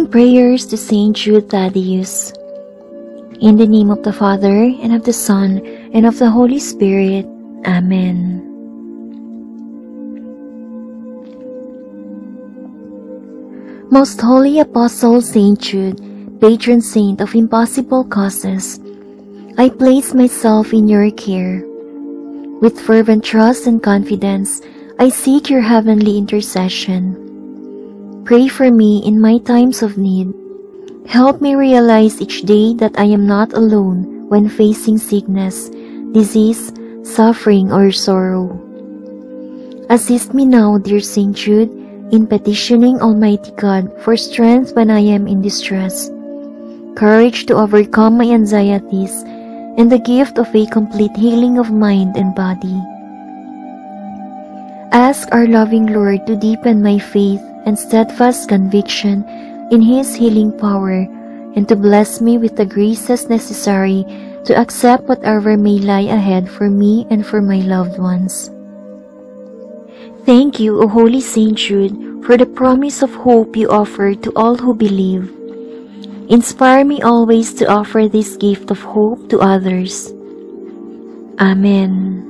Evening Prayers to Saint Jude Thaddeus. In the name of the Father, and of the Son, and of the Holy Spirit. Amen. Most Holy Apostle Saint Jude, patron saint of impossible causes, I place myself in your care. With fervent trust and confidence, I seek your heavenly intercession. Pray for me in my times of need. Help me realize each day that I am not alone when facing sickness, disease, suffering, or sorrow. Assist me now, dear Saint Jude, in petitioning Almighty God for strength when I am in distress, courage to overcome my anxieties, and the gift of a complete healing of mind and body. Ask our loving Lord to deepen my faith and steadfast conviction in His healing power, and to bless me with the graces necessary to accept whatever may lie ahead for me and for my loved ones. Thank you, O Holy Saint Jude, for the promise of hope you offer to all who believe. Inspire me always to offer this gift of hope to others. Amen.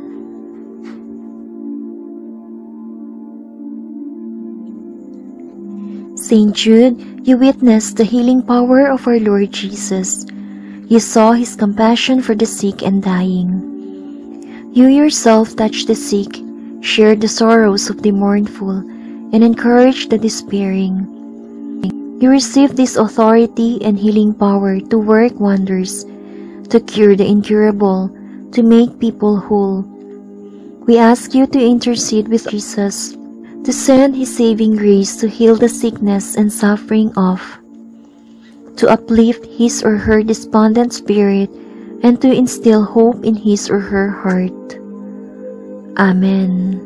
Saint Jude, you witnessed the healing power of our Lord Jesus. You saw His compassion for the sick and dying. You yourself touched the sick, shared the sorrows of the mournful, and encouraged the despairing. You received this authority and healing power to work wonders, to cure the incurable, to make people whole. We ask you to intercede with Jesus, to send His saving grace to heal the sickness and suffering of, to uplift his or her despondent spirit, and to instill hope in his or her heart. Amen.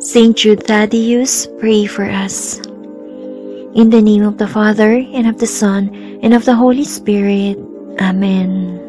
Saint Jude Thaddeus, pray for us. In the name of the Father, and of the Son, and of the Holy Spirit. Amen.